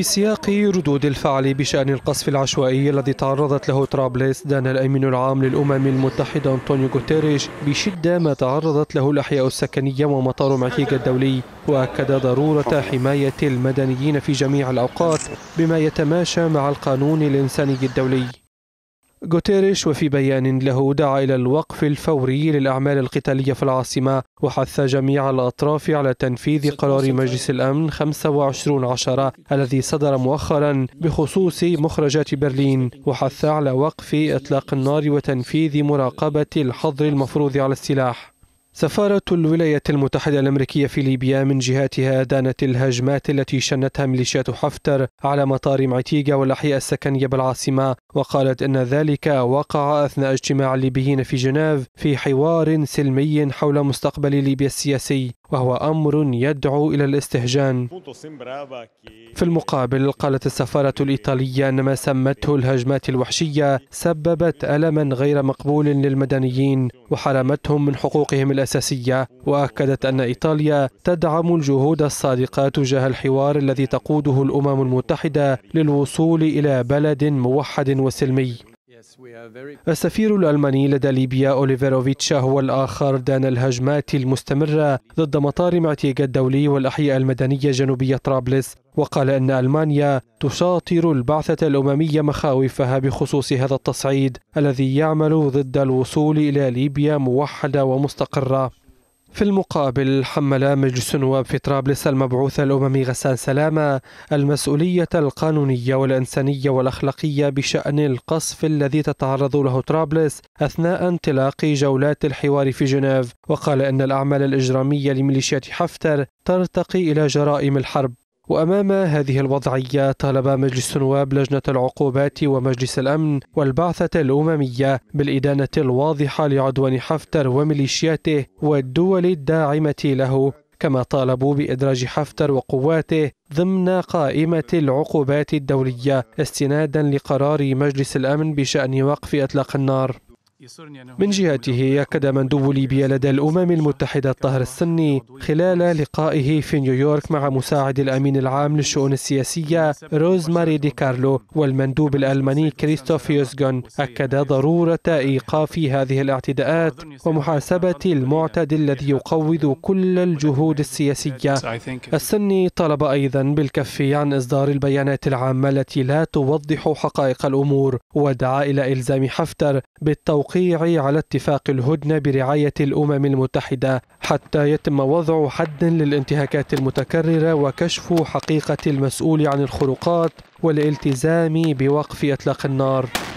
في سياق ردود الفعل بشأن القصف العشوائي الذي تعرضت له طرابلس، دان الأمين العام للأمم المتحدة أنطونيو غوتيريش بشدة ما تعرضت له الأحياء السكنية ومطار معيتيقة الدولي، وأكد ضرورة حماية المدنيين في جميع الأوقات بما يتماشى مع القانون الإنساني الدولي. غوتيريش وفي بيان له دعا إلى الوقف الفوري للأعمال القتالية في العاصمة، وحث جميع الأطراف على تنفيذ قرار مجلس الأمن 25/10 الذي صدر مؤخرا بخصوص مخرجات برلين، وحث على وقف إطلاق النار وتنفيذ مراقبة الحظر المفروض على السلاح. سفارة الولايات المتحدة الأمريكية في ليبيا من جهتها دانت الهجمات التي شنتها ميليشيات حفتر على مطار معيتيقة والأحياء السكنية بالعاصمة، وقالت أن ذلك وقع أثناء اجتماع الليبيين في جناف في حوار سلمي حول مستقبل ليبيا السياسي، وهو أمر يدعو إلى الاستهجان. في المقابل قالت السفارة الإيطالية أن ما سمته الهجمات الوحشية سببت ألما غير مقبول للمدنيين وحرمتهم من حقوقهم الأساسية، وأكدت أن إيطاليا تدعم الجهود الصادقة تجاه الحوار الذي تقوده الأمم المتحدة للوصول إلى بلد موحد وسلمي. السفير الألماني لدى ليبيا أوليفيروفيتشا هو الآخر دان الهجمات المستمرة ضد مطار معيتيقة الدولي والأحياء المدنية جنوبية طرابلس، وقال أن ألمانيا تشاطر البعثة الأممية مخاوفها بخصوص هذا التصعيد الذي يعمل ضد الوصول إلى ليبيا موحدة ومستقرة. في المقابل حمل مجلس النواب في طرابلس المبعوث الأممي غسان سلامة المسؤولية القانونية والإنسانية والأخلاقية بشأن القصف الذي تتعرض له طرابلس أثناء انطلاق جولات الحوار في جنيف، وقال أن الأعمال الإجرامية لميليشيات حفتر ترتقي إلى جرائم الحرب. وأمام هذه الوضعية طالب مجلس النواب لجنة العقوبات ومجلس الأمن والبعثة الأممية بالإدانة الواضحة لعدوان حفتر وميليشياته والدول الداعمة له، كما طالبوا بإدراج حفتر وقواته ضمن قائمة العقوبات الدولية استنادا لقرار مجلس الأمن بشأن وقف إطلاق النار. من جهته أكد مندوب ليبيا لدى الأمم المتحدة الطاهر السني خلال لقائه في نيويورك مع مساعد الأمين العام للشؤون السياسية روز ماري دي كارلو والمندوب الألماني كريستوف يوسجن أكد ضرورة إيقاف هذه الاعتداءات ومحاسبة المعتدي الذي يقوض كل الجهود السياسية. السني طلب أيضا بالكف عن إصدار البيانات العامة التي لا توضح حقائق الأمور، ودعا إلى إلزام حفتر بالتوقيع على اتفاق الهدنة برعاية الأمم المتحدة حتى يتم وضع حد للانتهاكات المتكررة وكشف حقيقة المسؤول عن الخروقات والالتزام بوقف إطلاق النار.